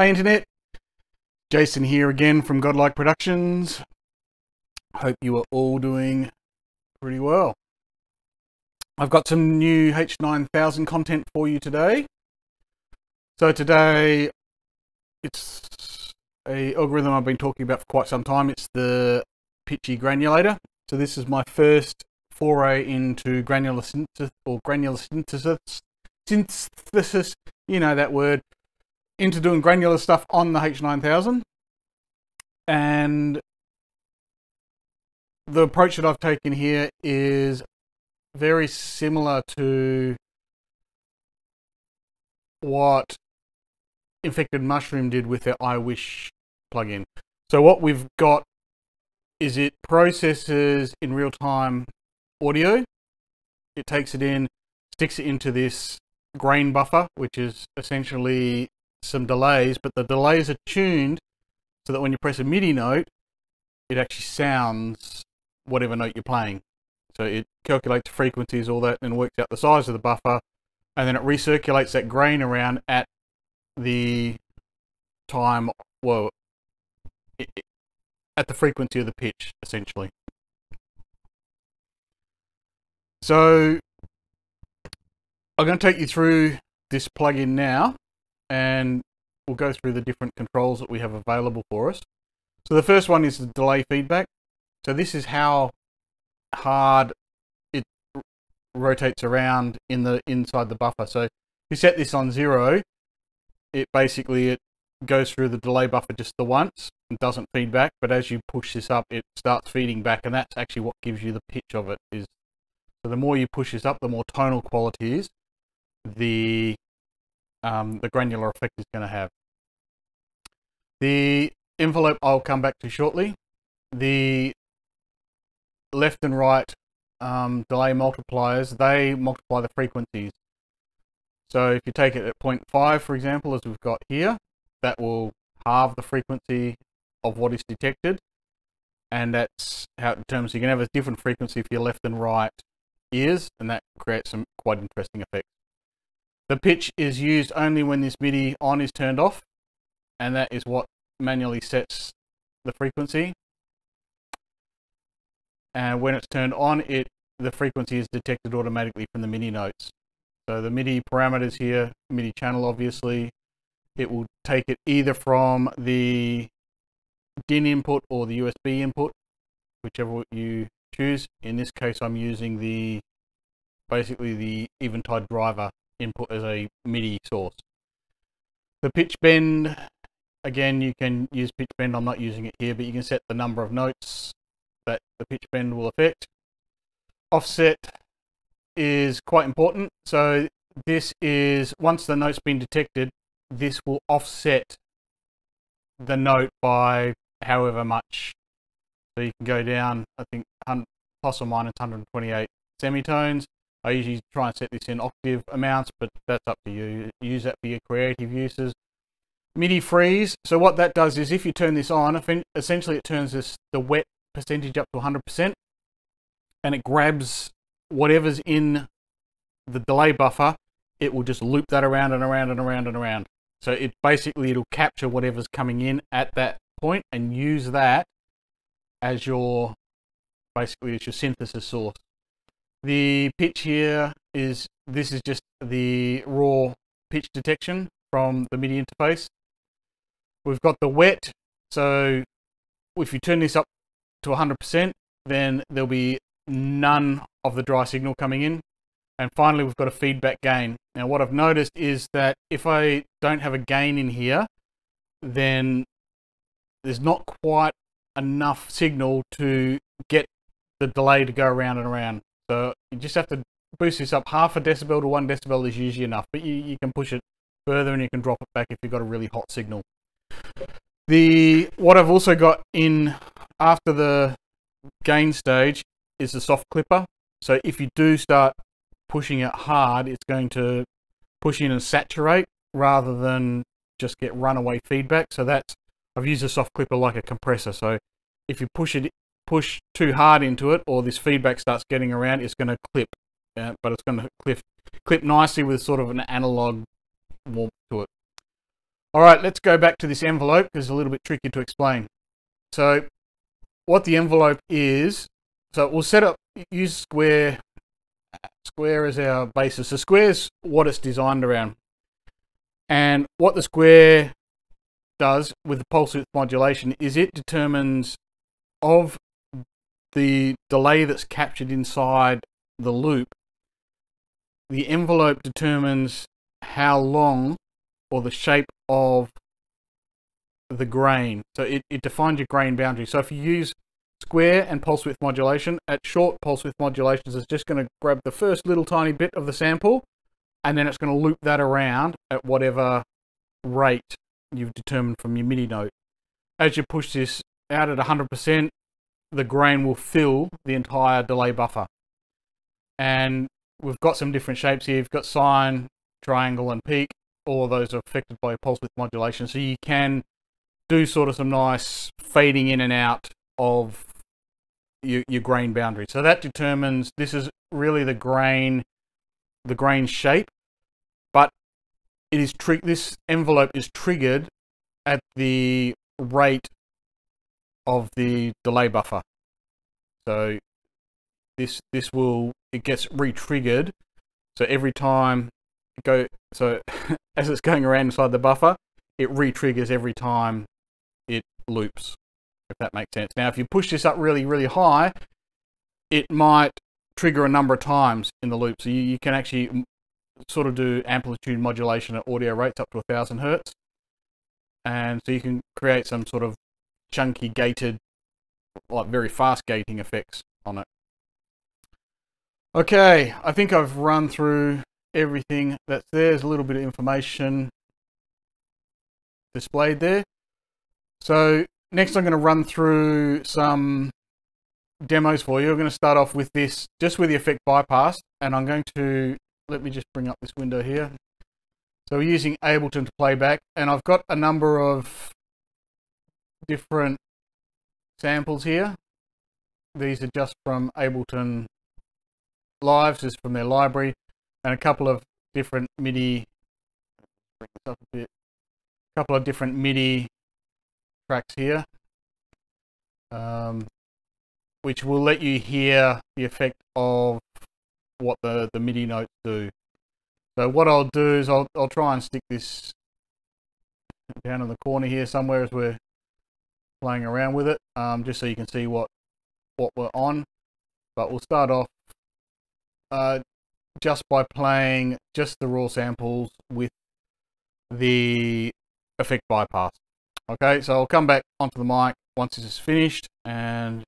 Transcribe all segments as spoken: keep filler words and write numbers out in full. Hi Internet, Jason here again from Godlike Productions. Hope you are all doing pretty well. I've got some new H nine thousand content for you today. So today it's an algorithm I've been talking about for quite some time. It's the Pitchy Granulator. So this is my first foray into granular synthesis or granular synthesis, synthesis, you know that word. Into doing granular stuff on the H nine thousand, and the approach that I've taken here is very similar to what Infected Mushroom did with their iWish plugin. So what we've got is it processes in real time audio, it takes it in, sticks it into this grain buffer, which is essentially some delays, but the delays are tuned so that when you press a MIDI note, it actually sounds whatever note you're playing. So it calculates frequencies, all that, and works out the size of the buffer, and then it recirculates that grain around at the time, well, it, it, at the frequency of the pitch, essentially. So I'm going to take you through this plugin now, and we'll go through the different controls that we have available for us. So the first one is the delay feedback. So this is how hard it rotates around in the inside the buffer. So if you set this on zero, it basically it goes through the delay buffer just the once and doesn't feed back, but as you push this up, it starts feeding back, and that's actually what gives you the pitch of it. Is so the more you push this up, the more tonal quality is the Um, the granular effect is going to have. The envelope I'll come back to shortly. The left and right um, delay multipliers, they multiply the frequencies. So if you take it at zero point five, for example, as we've got here, that will halve the frequency of what is detected, and that's how it determines. You can have a different frequency for your left and right ears, and that creates some quite interesting effects. The pitch is used only when this MIDI on is turned off, and that is what manually sets the frequency. And when it's turned on, it the frequency is detected automatically from the MIDI notes. So the MIDI parameters here, MIDI channel obviously, it will take it either from the DIN input or the U S B input, whichever you choose. In this case, I'm using the basically the Eventide driver input as a MIDI source. The pitch bend, again, you can use pitch bend. I'm not using it here, but you can set the number of notes that the pitch bend will affect. Offset is quite important. So this is, once the note's been detected, this will offset the note by however much. So you can go down, I think, plus or minus one hundred twenty-eight semitones. I usually try and set this in octave amounts, but that's up to you. Use that for your creative uses. MIDI freeze. So what that does is if you turn this on, essentially it turns this the wet percentage up to one hundred percent, and it grabs whatever's in the delay buffer. It will just loop that around and around and around and around. So it basically, it'll capture whatever's coming in at that point and use that as your, basically as your synthesis source. The pitch here is, this is just the raw pitch detection from the MIDI interface. We've got the wet, so if you turn this up to one hundred percent, then there'll be none of the dry signal coming in. And finally, we've got a feedback gain. Now, what I've noticed is that if I don't have a gain in here, then there's not quite enough signal to get the delay to go around and around. So you just have to boost this up. Half a decibel to one decibel is usually enough, but you, you can push it further and you can drop it back if you've got a really hot signal. The what I've also got in after the gain stage is the soft clipper. So if you do start pushing it hard, it's going to push in and saturate rather than just get runaway feedback. So that's, I've used a soft clipper like a compressor. So if you push it push too hard into it, or this feedback starts getting around, it's going to clip, uh, but it's going to clip, clip nicely with sort of an analog warmth to it. All right, let's go back to this envelope because it's a little bit tricky to explain. So what the envelope is, so we'll set up, use square, square as our basis. So square's what it's designed around. And what the square does with the pulse width modulation is it determines of the delay that's captured inside the loop, the envelope determines how long or the shape of the grain. So it, it defines your grain boundary. So if you use square and pulse width modulation, at short pulse width modulations, it's just going to grab the first little tiny bit of the sample, and then it's going to loop that around at whatever rate you've determined from your MIDI note. As you push this out at one hundred percent, the grain will fill the entire delay buffer. And we've got some different shapes here. You've got sine, triangle, and peak. All of those are affected by pulse width modulation. So you can do sort of some nice fading in and out of your, your grain boundary. So that determines, this is really the grain, the grain shape, but it is tri- this envelope is triggered at the rate of the delay buffer. So this this will, it gets re-triggered. So every time it go, so as it's going around inside the buffer, it re-triggers every time it loops, if that makes sense. Now if you push this up really, really high, it might trigger a number of times in the loop. So you, you can actually sort of do amplitude modulation at audio rates up to a thousand hertz. And so you can create some sort of chunky gated, like very fast gating effects on it. Okay, I think I've run through everything that's there. There's a little bit of information displayed there. So next I'm going to run through some demos for you. I'm going to start off with this, just with the effect bypass, and I'm going to, let me just bring up this window here. So we're using Ableton to playback, and I've got a number of different samples here. These are just from Ableton Lives, is from their library, and a couple of different MIDI, bring this up a bit, a couple of different MIDI tracks here, um, which will let you hear the effect of what the, the MIDI notes do. So what I'll do is I'll, I'll try and stick this down in the corner here somewhere as we're playing around with it, um, just so you can see what, what we're on. But we'll start off uh, just by playing just the raw samples with the effect bypass. Okay, so I'll come back onto the mic once this is finished, and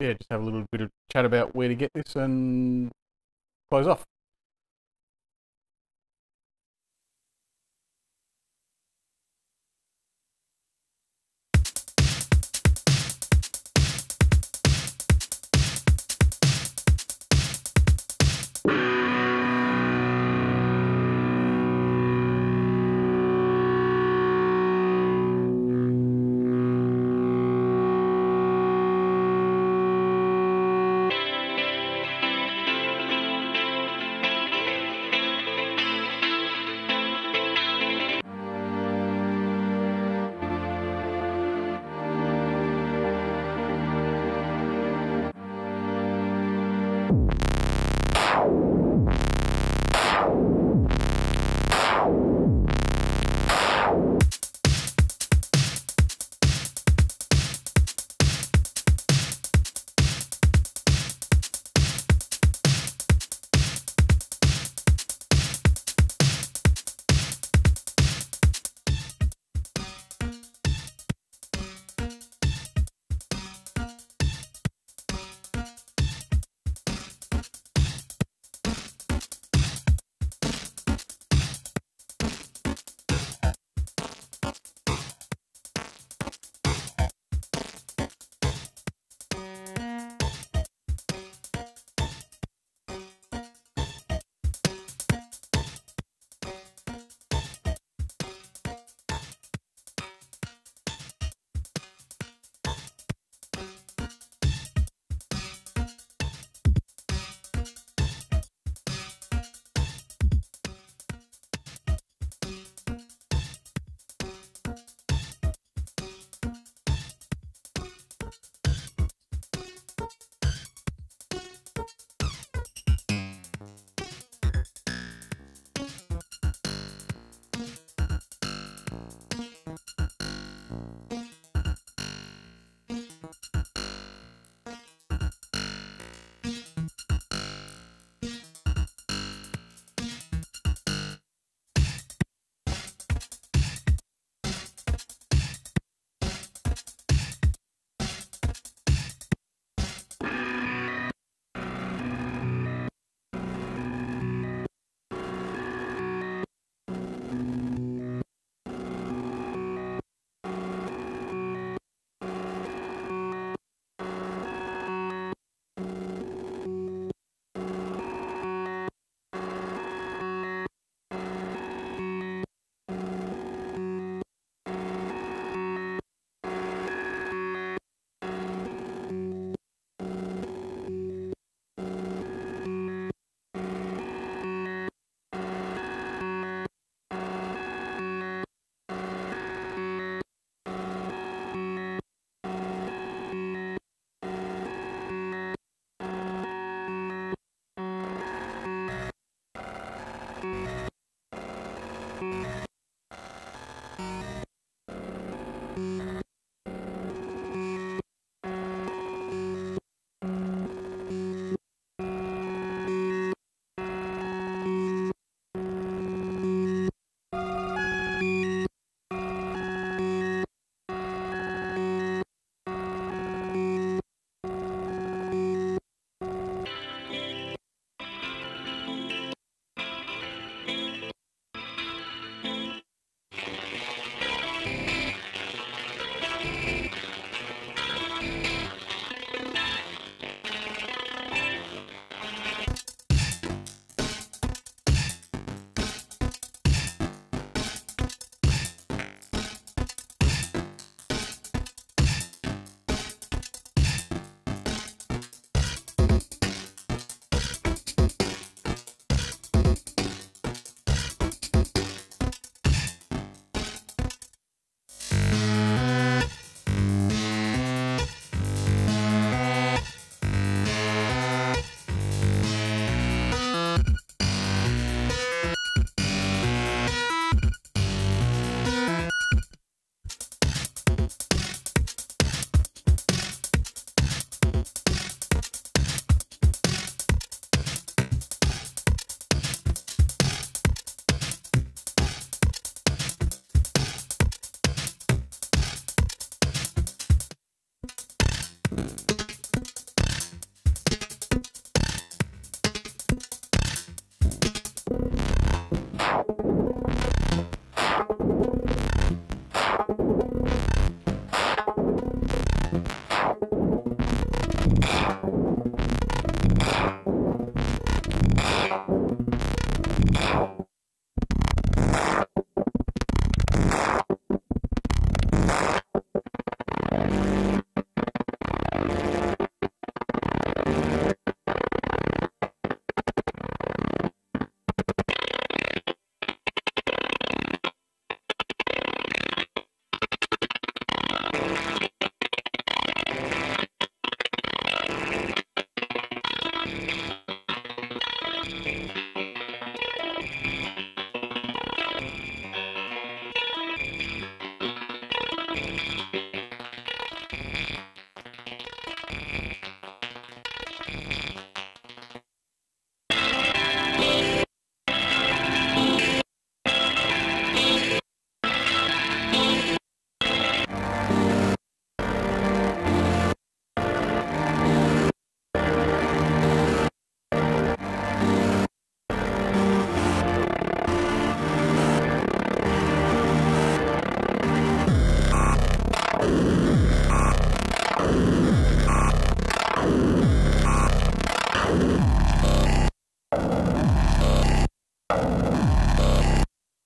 yeah, just have a little bit of chat about where to get this and close off.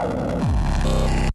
Alright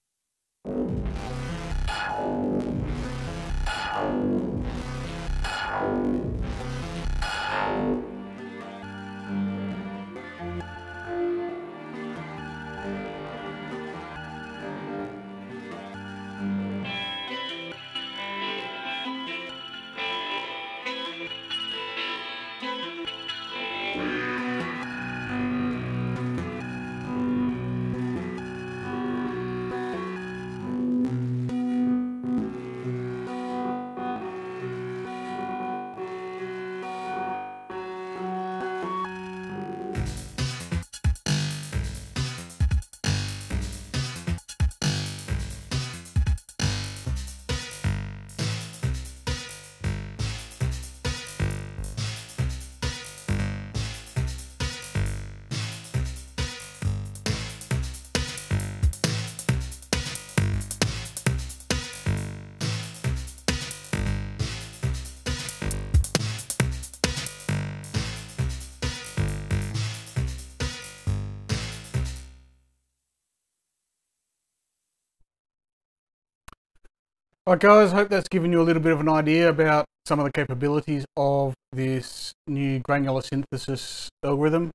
guys, hope that's given you a little bit of an idea about some of the capabilities of this new granular synthesis algorithm.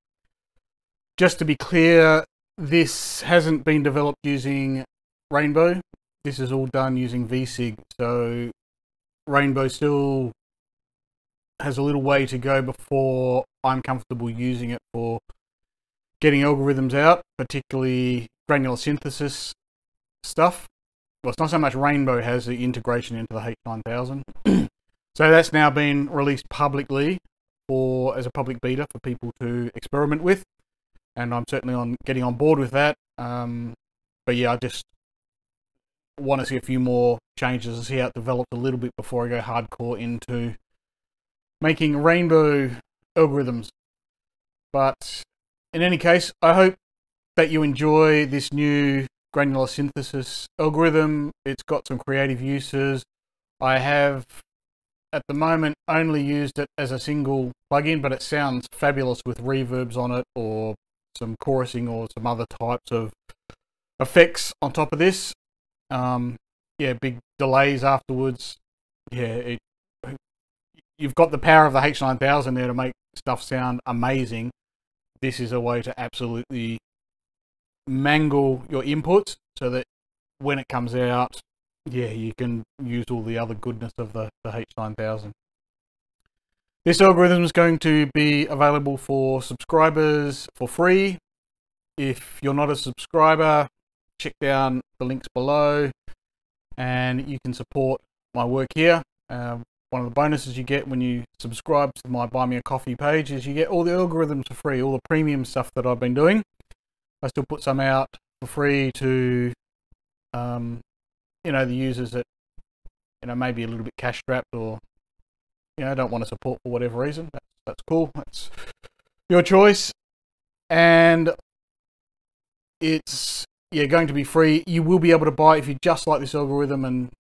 Just to be clear, this hasn't been developed using Rainbow. This is all done using V SIG, so Rainbow still has a little way to go before I'm comfortable using it for getting algorithms out, particularly granular synthesis stuff. Well, it's not so much Rainbow has the integration into the H nine thousand. So that's now been released publicly or as a public beta for people to experiment with. And I'm certainly on getting on board with that. Um, but yeah, I just want to see a few more changes and see how it develops a little bit before I go hardcore into making Rainbow algorithms. But in any case, I hope that you enjoy this new granular synthesis algorithm. It's got some creative uses. I have at the moment only used it as a single plugin, but it sounds fabulous with reverbs on it or some chorusing or some other types of effects on top of this. Um, yeah, big delays afterwards. Yeah, it, you've got the power of the H nine thousand there to make stuff sound amazing. This is a way to absolutely mangle your inputs so that when it comes out, yeah, you can use all the other goodness of the, the H nine thousand. This algorithm is going to be available for subscribers for free. If you're not a subscriber, check down the links below and you can support my work here. Um, one of the bonuses you get when you subscribe to my Buy Me a Coffee page is you get all the algorithms for free, all the premium stuff that I've been doing. I still put some out for free to, um, you know, the users that, you know, maybe a little bit cash strapped or, you know, don't want to support for whatever reason. That's, that's cool. That's your choice. And it's, yeah, going to be free. You will be able to buy it if you just like this algorithm and,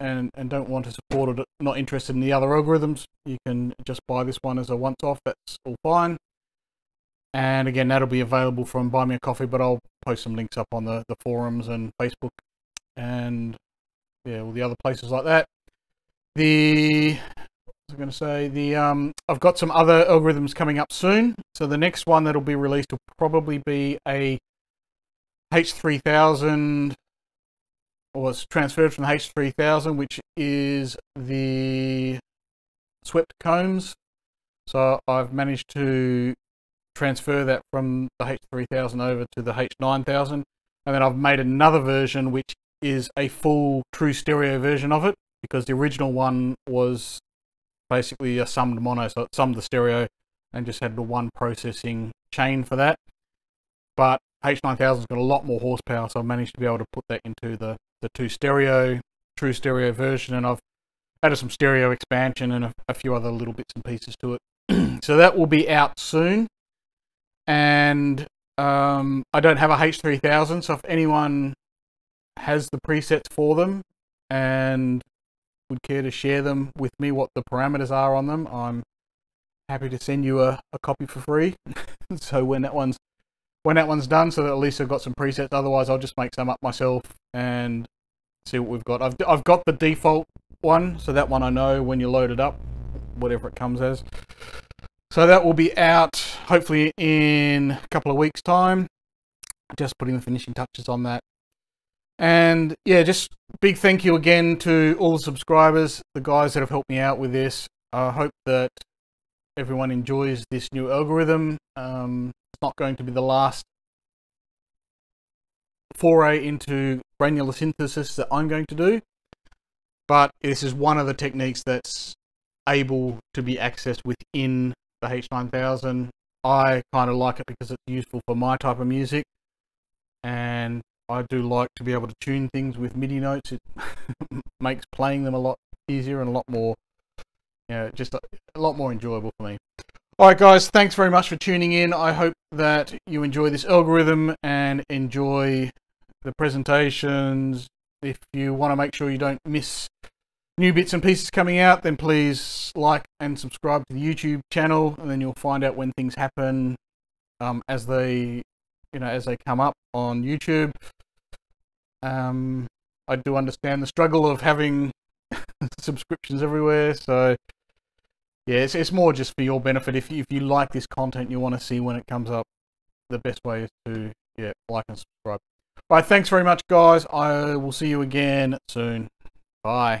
and, and don't want to support it, not interested in the other algorithms. You can just buy this one as a once-off. That's all fine. And again, that'll be available from Buy Me a Coffee, but I'll post some links up on the, the forums and Facebook and yeah, all the other places like that. The, what was I going to say? The, um, I've got some other algorithms coming up soon. So the next one that'll be released will probably be a H three thousand, or it's transferred from the H three thousand, which is the swept combs. So I've managed to transfer that from the H three thousand over to the H nine thousand, and then I've made another version which is a full true stereo version of it, because the original one was basically a summed mono, so it summed the stereo and just had the one processing chain for that. But H nine thousand's got a lot more horsepower, so I've managed to be able to put that into the the two stereo true stereo version, and I've added some stereo expansion and a, a few other little bits and pieces to it. So that will be out soon. And um, I don't have a H three thousand, so if anyone has the presets for them and would care to share them with me, what the parameters are on them, I'm happy to send you a, a copy for free. So when that one's when that one's done, so that at least I've got some presets. Otherwise, I'll just make some up myself and see what we've got. I've, I've got the default one, so that one I know when you load it up, whatever it comes as. So that will be out hopefully in a couple of weeks' time. Just putting the finishing touches on that. And yeah, just big thank you again to all the subscribers, the guys that have helped me out with this. I hope that everyone enjoys this new algorithm. Um, it's not going to be the last foray into granular synthesis that I'm going to do, but this is one of the techniques that's able to be accessed within the H nine thousand. I kind of like it because it's useful for my type of music, and I do like to be able to tune things with MIDI notes. It makes playing them a lot easier and a lot more, you know, just a, a lot more enjoyable for me. All right, guys, thanks very much for tuning in. I hope that you enjoy this algorithm and enjoy the presentations. If you want to make sure you don't miss new bits and pieces coming out, then please like and subscribe to the YouTube channel, and then you'll find out when things happen um, as they, you know, as they come up on YouTube. Um, I do understand the struggle of having subscriptions everywhere, so yeah, it's, it's more just for your benefit. If you, if you like this content, you want to see when it comes up, the best way is to yeah like and subscribe. All right, thanks very much, guys. I will see you again soon. Bye.